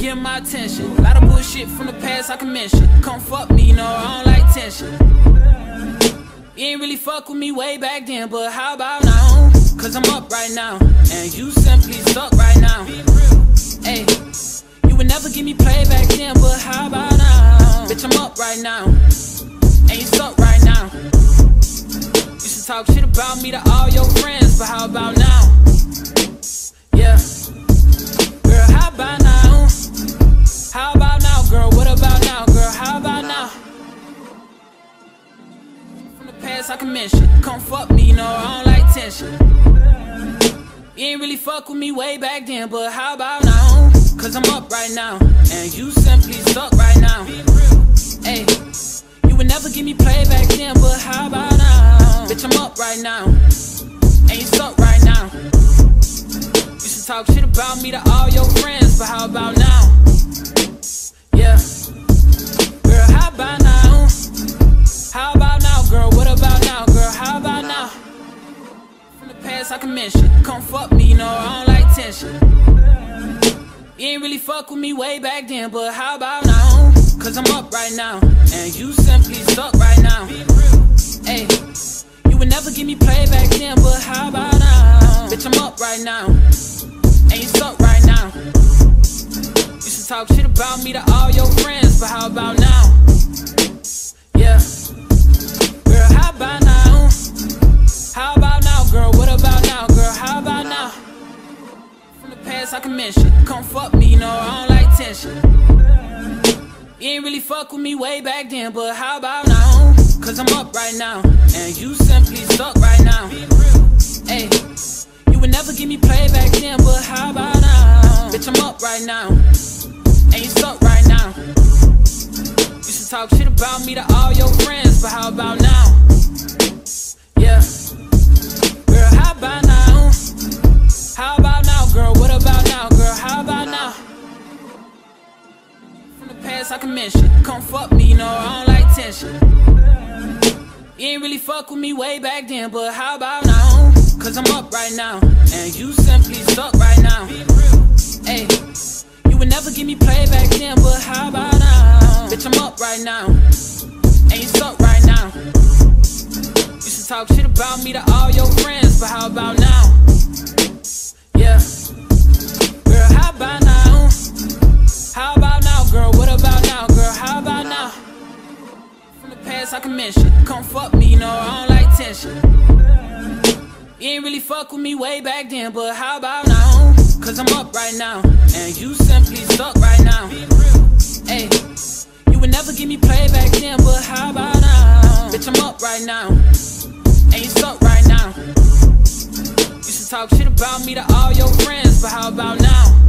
get my attention. A lot of bullshit from the past I can mention. Come fuck me, you know, I don't like tension. You ain't really fuck with me way back then, but how about now? Cause I'm up right now, and you simply suck right now. Hey, you would never give me play back then, but how about now? Bitch, I'm up right now, and you suck right now. You should talk shit about me to all your friends, but how about now? Yeah. Girl, how about now? How about now, girl? What about now, girl? How about now? From the past I can mention. Come fuck me, you know, I don't like tension. You ain't really fuck with me way back then, but how about now? Cause I'm up right now, and you simply suck right now. Hey, you would never give me play back then, but how about now? Bitch, I'm up right now, and you suck right now. Talk shit about me to all your friends, but how about now? Yeah. Girl, how about now? How about now, girl? What about now, girl? How about now? From the past I can mention. Come fuck me, you know, I don't like tension. You ain't really fuck with me way back then, but how about now? Cause I'm up right now, and you simply suck right now. Hey, you would never give me play back then, but how about now? Bitch, I'm up right now. And you suck right now. You should talk shit about me to all your friends, but how about now? Yeah. Girl, how about now? How about now, girl? What about now, girl? How about now? From the past I can mention. Come fuck me, you know, I don't like tension. You ain't really fuck with me way back then, but how about now? Cause I'm up right now, and you simply suck right now. Hey. You would never give me play back then, but how about now? Bitch, I'm up right now, and you suck right now. You should talk shit about me to all your friends, but how about now? Yeah. Girl, how about now? How about now, girl? What about now, girl? How about now? From the past I can mention. Come fuck me, you know, I don't like tension. You ain't really fuck with me way back then, but how about now? Cause I'm up right now, and you simply suck right now. Hey, you would never give me play back then, but how about now? Bitch, I'm up right now, and you suck right now. You should talk shit about me to all your friends, but how about now? Yeah. Girl, how about now? How about now, girl? What about now, girl? How about now? From the past I can mention. Come fuck me, you know, I don't like tension. You ain't really fuck with me way back then, but how about now? Cause I'm up right now, and you simply suck right now. Hey, you would never give me play back then, but how about now? Bitch, I'm up right now, and you suck right now. You should talk shit about me to all your friends, but how about now?